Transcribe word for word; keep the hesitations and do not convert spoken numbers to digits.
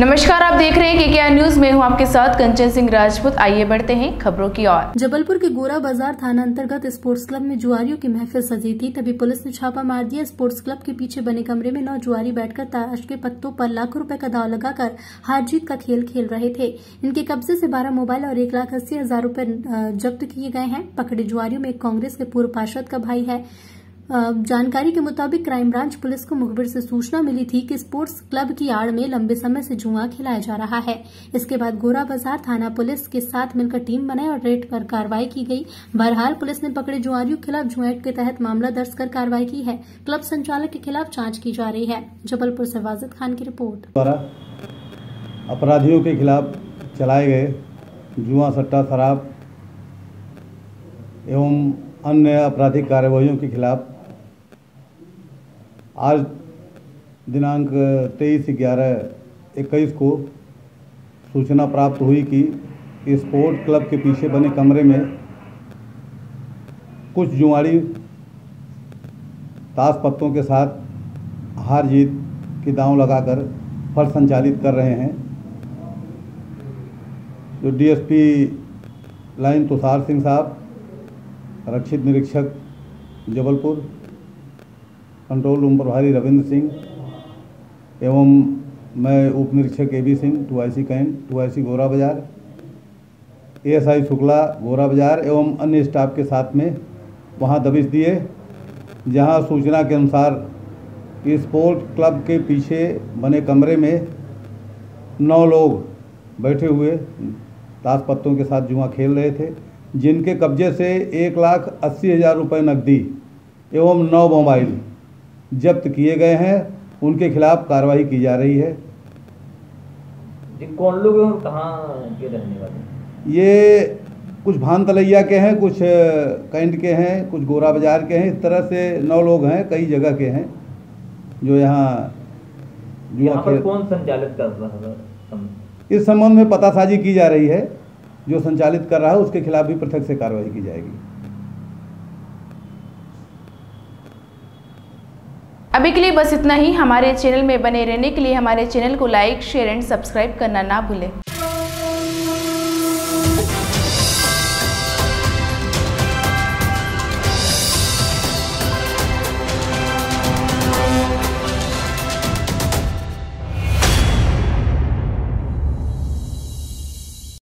नमस्कार, आप देख रहे हैं केकेआर न्यूज में हूं आपके साथ कंचन सिंह राजपूत। आइए बढ़ते हैं खबरों की ओर। जबलपुर के गोरा बाजार थाना अंतर्गत स्पोर्ट्स क्लब में जुआरियों की महफिल सजी थी, तभी पुलिस ने छापा मार दिया। स्पोर्ट्स क्लब के पीछे बने कमरे में नौ जुआरी बैठकर ताश के पत्तों पर लाखों रुपए का दाव लगाकर हार जीत का खेल खेल रहे थे। इनके कब्जे से बारह मोबाइल और एक लाख अस्सी हजार रूपये जब्त किए गए हैं। पकड़े जुआरियों में एक कांग्रेस के पूर्व पार्षद का भाई है। जानकारी के मुताबिक क्राइम ब्रांच पुलिस को मुखबिर से सूचना मिली थी कि स्पोर्ट्स क्लब की आड़ में लंबे समय से जुआ खिलाया जा रहा है। इसके बाद गोरा बाजार थाना पुलिस के साथ मिलकर टीम बनाई और रेड कर कार्रवाई की गई। बहरहाल पुलिस ने पकड़े जुआरियों के खिलाफ जुएट के तहत मामला दर्ज कर कार्रवाई की है। क्लब संचालक के खिलाफ जाँच की जा रही है। जबलपुर से वाजिद खान की रिपोर्ट। द्वारा अपराधियों के खिलाफ चलाए गए जुआ, सट्टा, शराब एवं अन्य आपराधिक कार्यवाहियों के खिलाफ आज दिनांक तेईस ग्यारह इक्कीस को सूचना प्राप्त हुई कि स्पोर्ट क्लब के पीछे बने कमरे में कुछ जुआरी ताश पत्तों के साथ हार जीत की दांव लगाकर फल संचालित कर रहे हैं। जो डीएसपी लाइन तुषार सिंह साहब, आरक्षित निरीक्षक जबलपुर, कंट्रोल रूम प्रभारी रविंद्र सिंह एवं मैं उप निरीक्षक A B Singh two I C cantt two I C Gora Bazar, ASI Shukla गोरा बाजार एवं अन्य स्टाफ के साथ में वहां दबिश दिए, जहां सूचना के अनुसार स्पोर्ट क्लब के पीछे बने कमरे में नौ लोग बैठे हुए ताश पत्तों के साथ जुआ खेल रहे थे, जिनके कब्जे से एक लाख अस्सी हज़ार रुपये नकदी एवं नौ मोबाइल जब्त किए गए हैं। उनके खिलाफ कार्रवाई की जा रही है। कौन लोग हैं, कहाँ के रहने वाले? ये कुछ भानतलैया के हैं, कुछ कैंट के हैं, कुछ गोरा बाजार के हैं। इस तरह से नौ लोग हैं, कई जगह के हैं जो यहाँ यहाँ पर कौन संचालित कर रहा है, इस संबंध में पतासाजी की जा रही है। जो संचालित कर रहा है उसके खिलाफ भी पृथक से कार्रवाई की जाएगी। अभी के लिए बस इतना ही। हमारे चैनल में बने रहने के लिए हमारे चैनल को लाइक, शेयर एंड सब्सक्राइब करना ना भूलें।